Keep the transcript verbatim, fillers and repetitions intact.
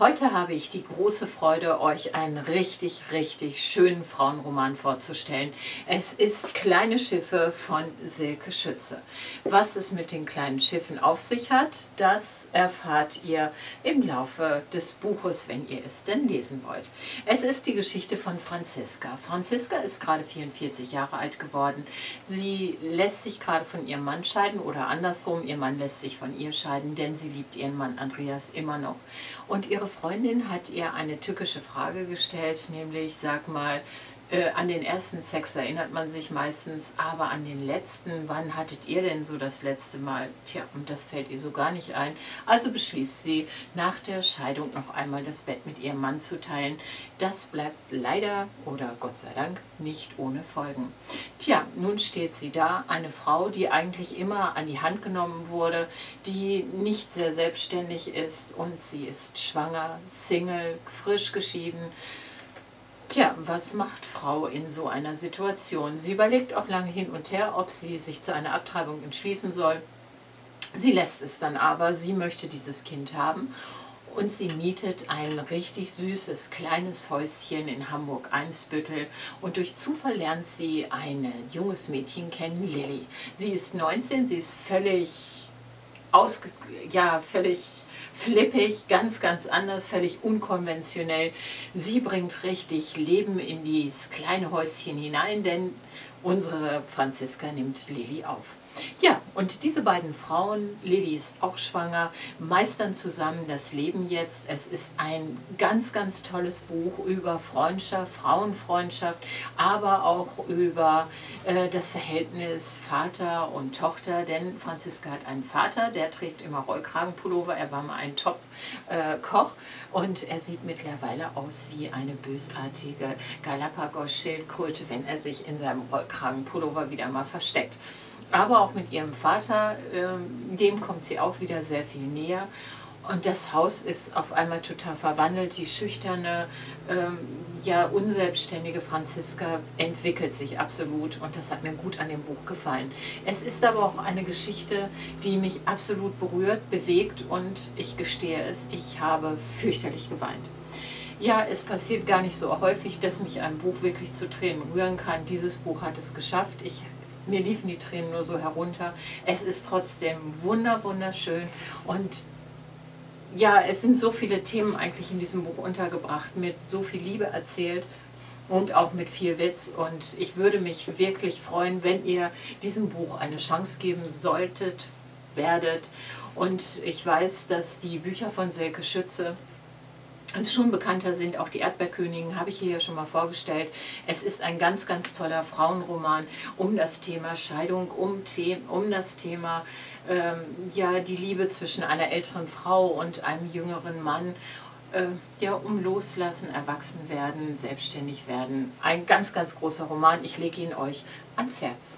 Heute habe ich die große Freude, euch einen richtig, richtig schönen Frauenroman vorzustellen. Es ist Kleine Schiffe von Silke Schütze. Was es mit den kleinen Schiffen auf sich hat, das erfahrt ihr im Laufe des Buches, wenn ihr es denn lesen wollt. Es ist die Geschichte von Franziska. Franziska ist gerade vierundvierzig Jahre alt geworden. Sie lässt sich gerade von ihrem Mann scheiden oder andersrum, ihr Mann lässt sich von ihr scheiden, denn sie liebt ihren Mann Andreas immer noch. Und ihre Freundin hat ihr eine tückische Frage gestellt, nämlich, sag mal, äh, an den ersten Sex erinnert man sich meistens, aber an den letzten, wann hattet ihr denn so das letzte Mal? Tja, und das fällt ihr so gar nicht ein. Also beschließt sie, nach der Scheidung noch einmal das Bett mit ihrem Mann zu teilen. Das bleibt leider, oder Gott sei Dank, nicht ohne Folgen. Tja, nun steht sie da, eine Frau, die eigentlich immer an die Hand genommen wurde, die nicht sehr selbstständig ist, und sie ist schwanger, Single, frisch geschieden. Tja, was macht Frau in so einer Situation? Sie überlegt auch lange hin und her, ob sie sich zu einer Abtreibung entschließen soll. Sie lässt es dann aber, sie möchte dieses Kind haben. Und sie mietet ein richtig süßes, kleines Häuschen in Hamburg-Eimsbüttel. Und durch Zufall lernt sie ein junges Mädchen kennen, Lilly. Sie ist neunzehn, sie ist völlig, ausge ja, völlig flippig, ganz, ganz anders, völlig unkonventionell. Sie bringt richtig Leben in dieses kleine Häuschen hinein, denn unsere Franziska nimmt Lilly auf. Ja, und diese beiden Frauen, Lilly ist auch schwanger, meistern zusammen das Leben jetzt. Es ist ein ganz, ganz tolles Buch über Freundschaft, Frauenfreundschaft, aber auch über äh, das Verhältnis Vater und Tochter. Denn Franziska hat einen Vater, der trägt immer Rollkragenpullover, er war mal ein Top-Koch äh, und er sieht mittlerweile aus wie eine bösartige Galapagos-Schildkröte, wenn er sich in seinem Rollkragenpullover wieder mal versteckt. Aber auch mit ihrem Vater, ähm, dem kommt sie auch wieder sehr viel näher. Und das Haus ist auf einmal total verwandelt. Die schüchterne, ähm, ja unselbstständige Franziska entwickelt sich absolut. Und das hat mir gut an dem Buch gefallen. Es ist aber auch eine Geschichte, die mich absolut berührt, bewegt. Und ich gestehe es, ich habe fürchterlich geweint. Ja, es passiert gar nicht so häufig, dass mich ein Buch wirklich zu Tränen rühren kann. Dieses Buch hat es geschafft. Ich Mir liefen die Tränen nur so herunter. Es ist trotzdem wunder, wunderschön. Und ja, es sind so viele Themen eigentlich in diesem Buch untergebracht, mit so viel Liebe erzählt und auch mit viel Witz. Und ich würde mich wirklich freuen, wenn ihr diesem Buch eine Chance geben solltet, werdet. Und ich weiß, dass die Bücher von Silke Schütze es schon bekannter sind, auch die Erdbeerkönigin habe ich hier ja schon mal vorgestellt. Es ist ein ganz, ganz toller Frauenroman um das Thema Scheidung, um, The um das Thema ähm, ja, die Liebe zwischen einer älteren Frau und einem jüngeren Mann. Äh, ja, um Loslassen, erwachsen werden, selbstständig werden. Ein ganz, ganz großer Roman. Ich lege ihn euch ans Herz.